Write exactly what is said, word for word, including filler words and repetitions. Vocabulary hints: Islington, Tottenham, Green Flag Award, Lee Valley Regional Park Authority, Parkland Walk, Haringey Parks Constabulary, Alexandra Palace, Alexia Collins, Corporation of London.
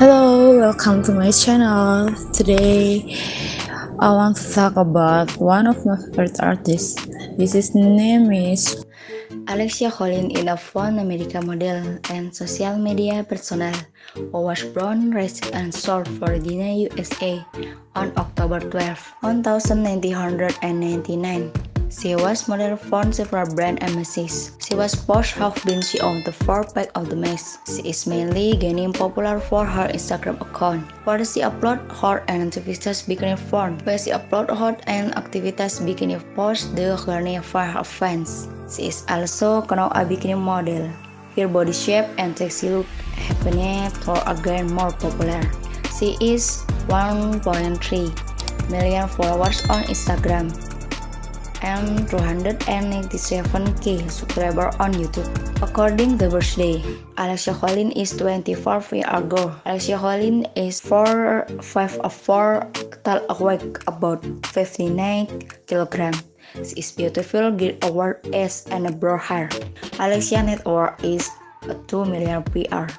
Hello, welcome to my channel. Today I want to talk about one of my favorite artists. This is name is Alexia Collins is a fun American model and social media personnel who was born, raised, and sold for Dina, U S A on October twelfth, nineteen ninety-nine. She was model for several brands and magazines. She was posed having she owned the four-pack of the mess. She is mainly gaining popular for her Instagram account, where she upload her and activities bikini form, where she upload her and activities bikini post the journey for her fans. She is also now a bikini model. Her body shape and sexy look have been again more popular. She is one point three million followers on Instagram and two hundred ninety-seven thousand subscribers on YouTube. According to the birthday, Alexia Collins is twenty-four years ago. Alexia Collins is four foot five four, tall, awake, about fifty-nine kilograms. She is beautiful, get award as and broad hair. Alexia net worth is two million P R.